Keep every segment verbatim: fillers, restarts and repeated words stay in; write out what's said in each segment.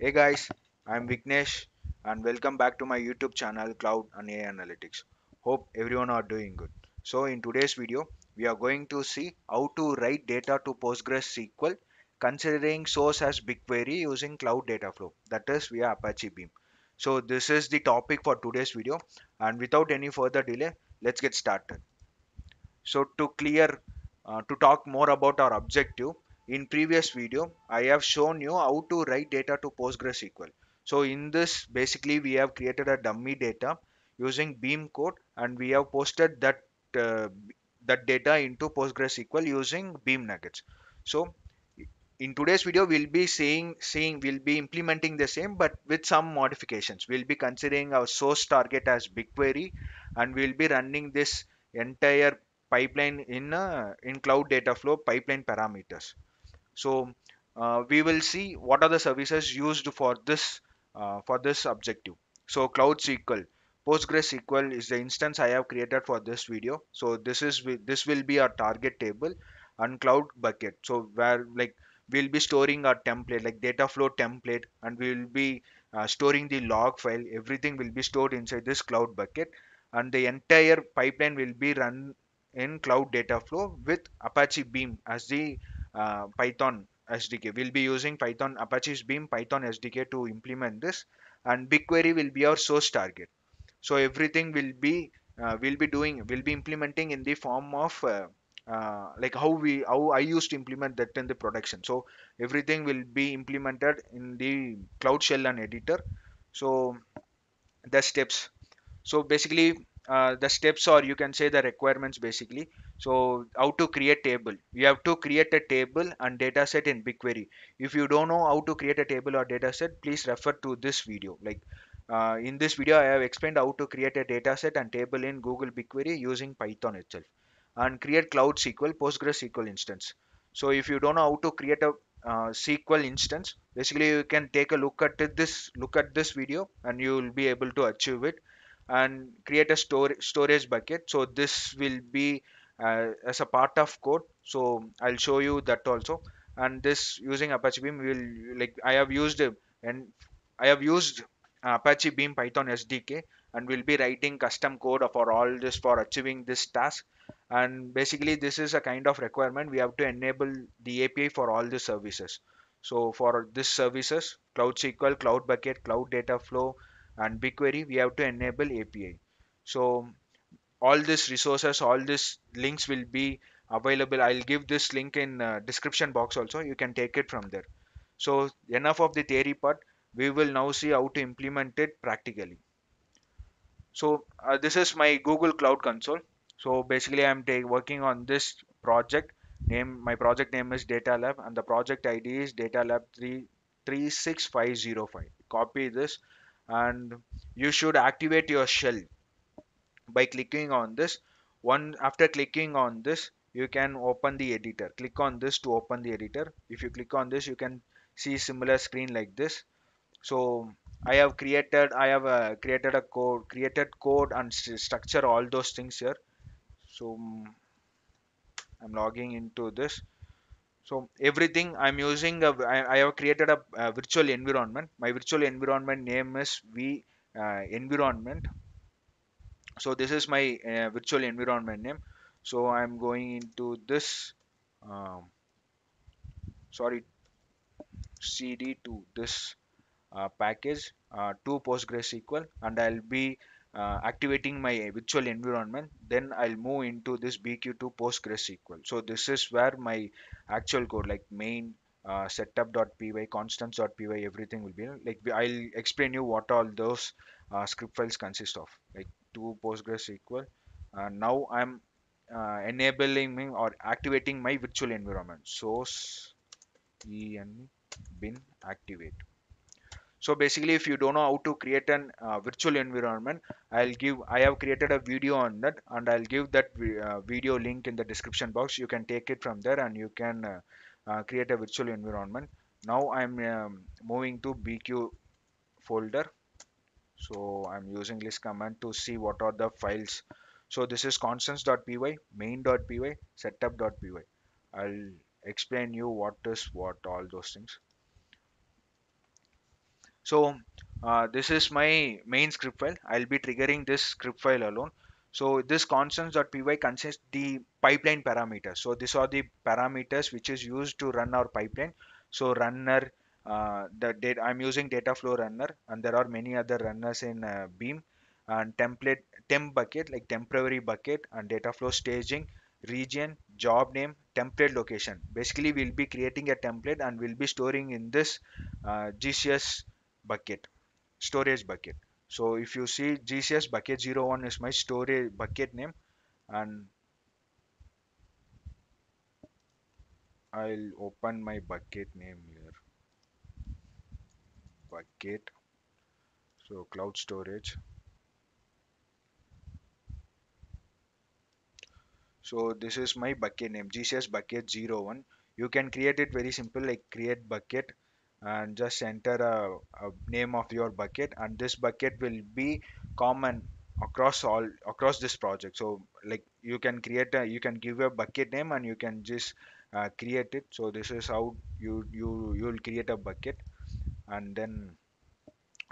Hey guys, I'm Viknesh and welcome back to my YouTube channel Cloud and A I Analytics. Hope everyone are doing good. So in today's video, we are going to see how to write data to PostgreSQL considering source as BigQuery using Cloud Dataflow, that is via Apache Beam. So this is the topic for today's video, and without any further delay, let's get started. So to clear, uh, to talk more about our objective, in previous video, I have shown you how to write data to PostgreSQL. So in this, basically we have created a dummy data using Beam code, and we have posted that uh, that data into PostgreSQL using Beam Nuggets. So in today's video, we'll be seeing, seeing we'll be implementing the same, but with some modifications. We'll be considering our source target as BigQuery, and we'll be running this entire pipeline in uh, in Cloud Dataflow pipeline parameters. So uh, we will see what are the services used for this uh, for this objective. So Cloud S Q L, PostgreSQL is the instance I have created for this video. So this is this will be our target table, and Cloud Bucket, so where like we'll be storing our template, like Dataflow template, and we will be uh, storing the log file. Everything will be stored inside this Cloud Bucket, and the entire pipeline will be run in Cloud Dataflow with Apache Beam as the Uh, Python S D K. We'll be using Python, Apache's Beam Python S D K to implement this, and BigQuery will be our source target. So everything will be uh, will be doing will be implementing in the form of uh, uh, like how we how I used to implement that in the production. So everything will be implemented in the Cloud Shell and Editor. So the steps. So basically. Uh, the steps, or you can say the requirements, basically. So how to create table, you have to create a table and data set in BigQuery. If you don't know how to create a table or data set, please refer to this video. Like uh, in this video I have explained how to create a data set and table in Google BigQuery using Python itself, and create Cloud S Q L PostgreSQL instance. So if you don't know how to create a uh, S Q L instance, basically you can take a look at this look at this video and you will be able to achieve it. And create a store, storage bucket. So this will be uh, as a part of code, so I'll show you that also. And this using Apache Beam will, like I have used and I have used Apache Beam Python S D K, and will be writing custom code for all this for achieving this task. And basically this is a kind of requirement. We have to enable the A P I for all the services. So for this services, Cloud S Q L, Cloud Bucket, Cloud Dataflow, and BigQuery, we have to enable A P I. So all these resources, all these links will be available. I'll give this link in uh, description box also. You can take it from there. So enough of the theory part. We will now see how to implement it practically. So uh, this is my Google Cloud Console. So basically I'm working on this project. Name, my project name is Data Lab, and the project I D is Data Lab three three six five zero five. Copy this. And you should activate your shell by clicking on this one. After clicking on this, you can open the editor. Click on this to open the editor. If you click on this, you can see similar screen like this. So I have created I have uh, created a code created code and structure, all those things here. So I'm logging into this. So everything I'm using, a, I, I have created a, a virtual environment. My virtual environment name is V uh, environment. So this is my uh, virtual environment name. So I'm going into this, um, sorry, C D to this uh, package uh, to PostgreSQL, and I'll be Uh, activating my virtual environment. Then I'll move into this B Q two PostgreSQL. So this is where my actual code, like main uh, setup.py, constants.py, everything will be. Like I'll explain you what all those uh, script files consist of, like to PostgreSQL. Uh, now I'm uh, enabling me or activating my virtual environment. Source en bin activate. So basically, if you don't know how to create an uh, virtual environment, I'll give, I have created a video on that, and I'll give that uh, video link in the description box. You can take it from there, and you can uh, uh, create a virtual environment. Now I'm um, moving to B Q folder. So I'm using this command to see what are the files. So this is constants.py, main.py, setup.py. I'll explain you what is what, all those things. So uh, this is my main script file. I'll be triggering this script file alone. So this constants.py consists the pipeline parameters. So these are the parameters which is used to run our pipeline. So runner, uh, the data, I'm using Dataflow runner, and there are many other runners in uh, Beam, and template, temp bucket, like temporary bucket, and Dataflow staging, region, job name, template location. Basically, we'll be creating a template and we'll be storing in this uh, G C S bucket, storage bucket. So if you see G C S bucket zero one is my storage bucket name, and I'll open my bucket name here, bucket, so cloud storage. So this is my bucket name, G C S bucket zero one. You can create it very simple, like create bucket, and just enter a, a name of your bucket, and this bucket will be common across all across this project. So like you can create a, you can give a bucket name and you can just uh, create it. So this is how you you you'll create a bucket. And then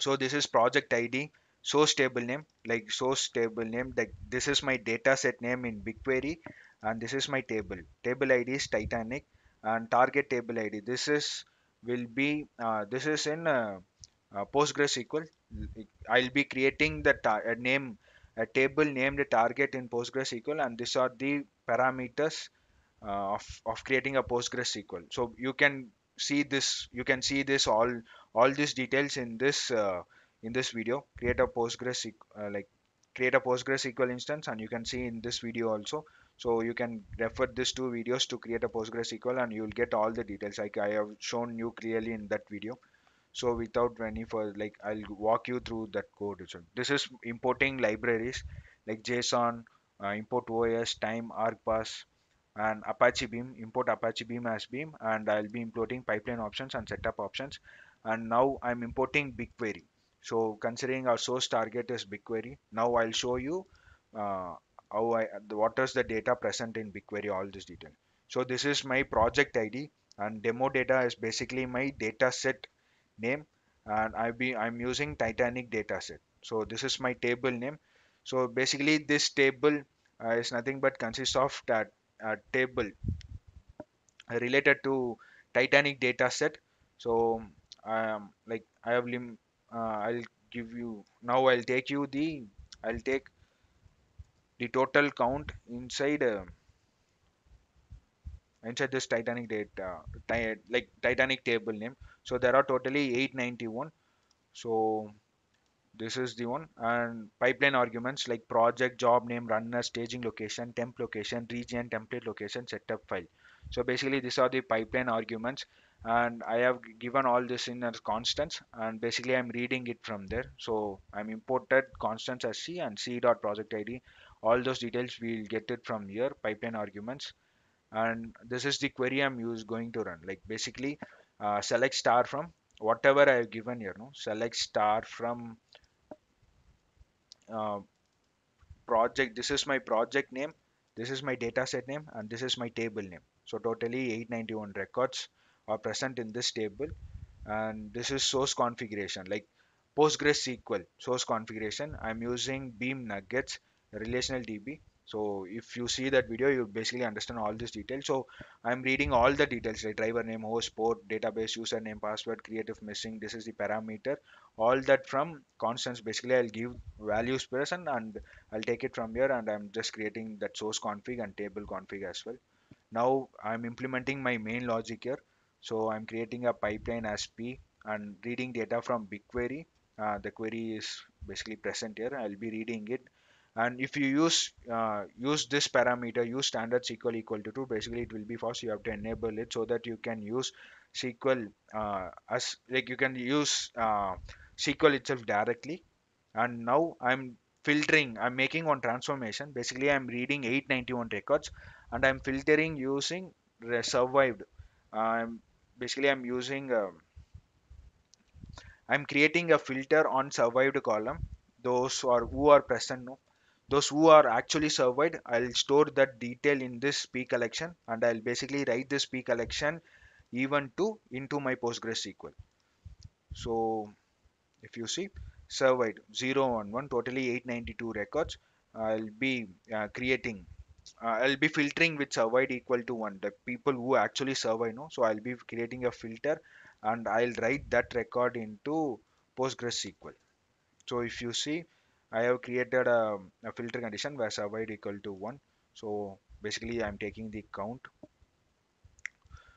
so this is project I D, source table name, like source table name, like this is my data set name in BigQuery, and this is my table table I D is Titanic, and target table I D, this is will be uh, this is in uh, uh, PostgreSQL. I'll be creating the a name a table named target in PostgreSQL, and these are the parameters uh, of, of creating a PostgreSQL. So you can see this you can see this all all these details in this uh, in this video, create a PostgreSQL uh, like create a PostgreSQL instance, and you can see in this video also. So you can refer these two videos to create a PostgreSQL, and you'll get all the details like I have shown you clearly in that video. So without any further, like I'll walk you through that code itself. This is importing libraries like JSON, uh, import O S, time, argpass, and Apache Beam, import Apache Beam as Beam, and I'll be importing pipeline options and setup options. And now I'm importing BigQuery. So considering our source target is BigQuery, now I'll show you uh, how I, what is the data present in BigQuery, all this detail. So this is my project I D, and demo data is basically my data set name, and I'll be, I'm using Titanic data set. So this is my table name. So basically this table uh, is nothing but consists of that uh, table related to Titanic data set. So um, like I have lim Uh, I'll give you now I'll take you the I'll take the total count inside uh, inside this Titanic data ti like Titanic table name. So there are totally eight ninety-one. So this is the one, and pipeline arguments like project, job name, runner, staging location, temp location, region, template location, setup file. So basically these are the pipeline arguments, and I have given all this in as constants, and basically I'm reading it from there. So I'm imported constants as C and C.project I D. All those details we'll get it from here, pipeline arguments. And this is the query I'm use going to run. Like basically uh, select star from whatever I have given here. No, select star from uh, project. This is my project name. This is my data set name, and this is my table name. So totally eight ninety-one records are present in this table, and this is source configuration like PostgreSQL source configuration. I'm using Beam Nuggets relational D B. So if you see that video, you basically understand all this detail. So I'm reading all the details like driver name, host, port, database, username, password, creative missing. This is the parameter, all that from constants. Basically I'll give values person, and I'll take it from here, and I'm just creating that source config and table config as well. Now I'm implementing my main logic here. So I'm creating a pipeline as P and reading data from BigQuery. Uh, the query is basically present here. I'll be reading it. And if you use uh, use this parameter, use standard S Q L equal to two, basically it will be false. You have to enable it so that you can use S Q L uh, as like you can use uh, S Q L itself directly. And now I'm filtering. I'm making one transformation. Basically, I'm reading eight ninety-one records, and I'm filtering using survived. I'm Basically, I'm using, uh, I'm creating a filter on survived column. Those or who are present, no, those who are actually survived, I'll store that detail in this P collection, and I'll basically write this P collection even to into my PostgreSQL. So If you see server-wide zero one one, totally eight ninety-two records. I'll be uh, creating uh, I'll be filtering with server-wide equal to one, the people who actually serve I know. So I'll be creating a filter and I'll write that record into PostgreSQL. So if you see, I have created a, a filter condition where server-wide equal to one. So basically I'm taking the count.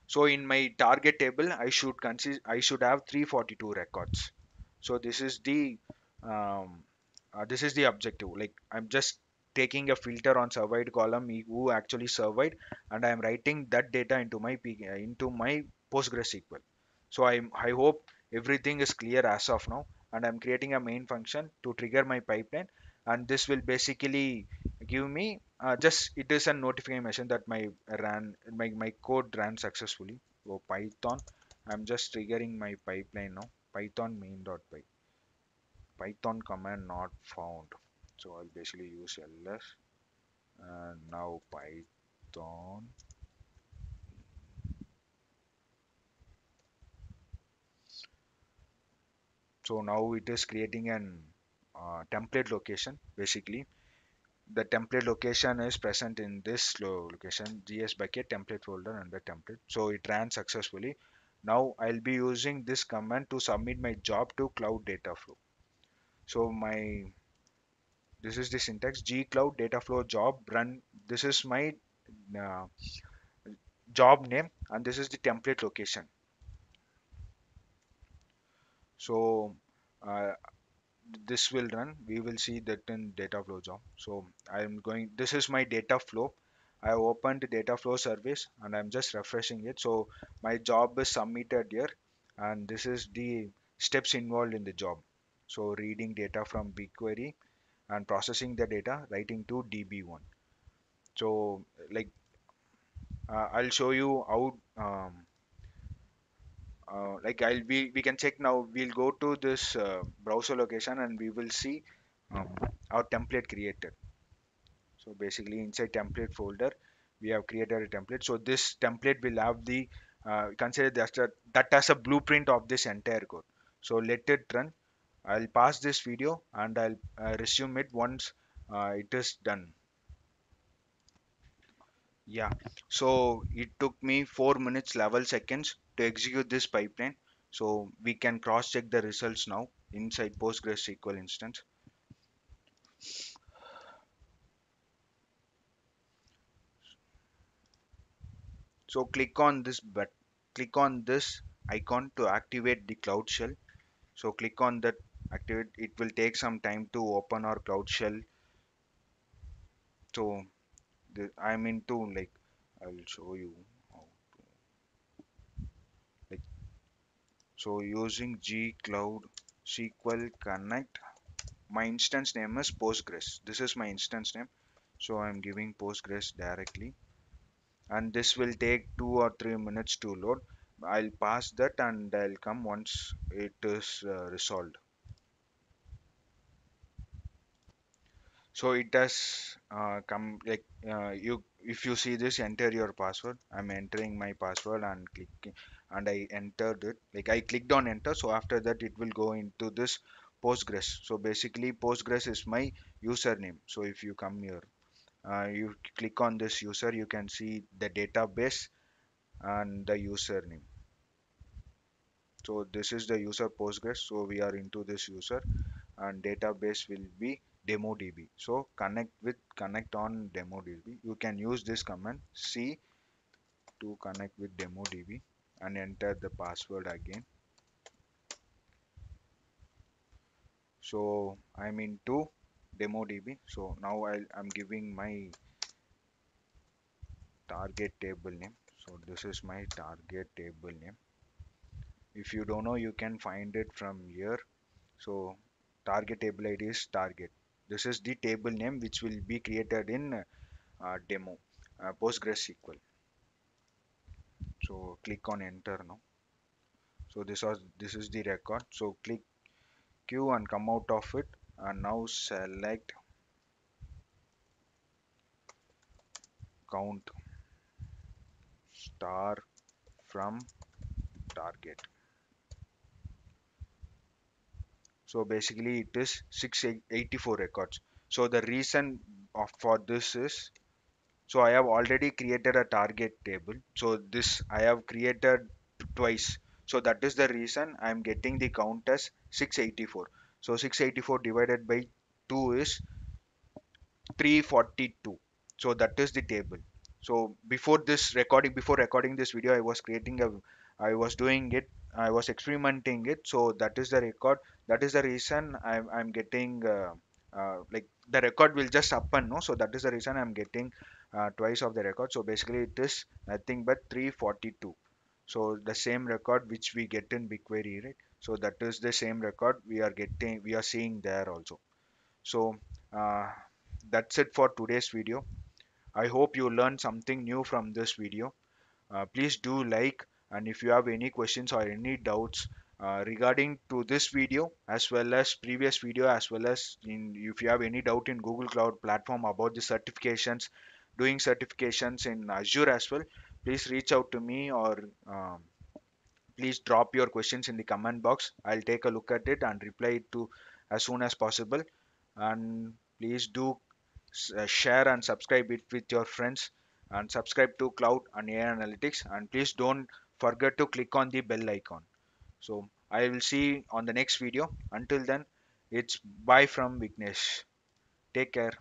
So in my target table, I should consist I should have three forty-two records. So this is the um, uh, this is the objective. Like I'm just taking a filter on surveyed column who actually surveyed, and I'm writing that data into my into my PostgreSQL. So I'm I hope everything is clear as of now, and I'm creating a main function to trigger my pipeline, and this will basically give me uh, just it is a notification that my ran my, my code ran successfully. So Python, I'm just triggering my pipeline now. Python main.py, Python command not found. So I'll basically use ls and now Python. So now it is creating an uh, template location. Basically the template location is present in this location, G S bucket template folder under template. So it ran successfully. Now I'll be using this command to submit my job to Cloud Dataflow. So my this is the syntax, G Cloud Dataflow job run. This is my uh, job name and this is the template location. So uh, this will run. We will see that in Dataflow job. So I'm going, this is my Dataflow. I opened the Dataflow service and I'm just refreshing it. So my job is submitted here and this is the steps involved in the job. So reading data from BigQuery and processing the data, writing to D B one. So like uh, I'll show you how um, Uh, like I'll be, we can check now. We'll go to this uh, browser location and we will see um, our template created. So basically inside template folder, we have created a template. So this template will have the, uh, consider that, that as a blueprint of this entire code. So let it run. I'll pause this video and I'll uh, resume it once uh, it is done. Yeah, so it took me four minutes eleven seconds to execute this pipeline. So we can cross check the results now inside PostgreSQL instance. So click on this but click on this icon to activate the Cloud Shell. So click on that, activate. It will take some time to open our Cloud Shell. So I'm into, like, I'll show you how to, like, so using G Cloud S Q L Connect, my instance name is Postgres. This is my instance name. So I'm giving Postgres directly and this will take two or three minutes to load. I'll pass that and I'll come once it is uh, resolved. So it does uh, come like uh, you, if you see this, enter your password. I'm entering my password and clicking, and I entered it, like I clicked on enter. So after that it will go into this Postgres. So basically Postgres is my username. So if you come here, uh, you click on this user, you can see the database and the username. So this is the user Postgres. So we are into this user and database will be DemoDB. So connect with connect on DemoDB. You can use this command C to connect with DemoDB and enter the password again. So I'm into DemoDB. So now I'll, I'm giving my target table name. So this is my target table name. If you don't know, you can find it from here. So target table I D is target. This is the table name which will be created in uh, demo uh, PostgreSQL. So click on enter now. So this was this is the record. So click Q and come out of it and now select count star from target. So basically it is six eighty-four records. So the reason for this is, so I have already created a target table. So this I have created twice. So that is the reason I am getting the count as six eighty-four. So six eighty-four divided by two is three forty-two. So that is the table. So before this recording, before recording this video, I was creating a, I was doing it, I was experimenting it. So that is the record. That is the reason I'm, I'm getting uh, uh, like the record will just happen, no? So that is the reason I'm getting uh, twice of the record. So basically it is nothing but three forty-two. So the same record which we get in BigQuery, right? So that is the same record we are getting, we are seeing there also. So uh, that's it for today's video. I hope you learned something new from this video. Uh, please do like, and if you have any questions or any doubts uh, regarding to this video as well as previous video, as well as in, if you have any doubt in Google Cloud Platform about the certifications, doing certifications in Azure as well, please reach out to me, or um, please drop your questions in the comment box. I'll take a look at it and reply it to as soon as possible. And please do uh, share and subscribe it with your friends, and subscribe to Cloud and A I Analytics, and please don't forget to click on the bell icon. So I will see you on the next video. Until then, it's bye from Viknesh. Take care.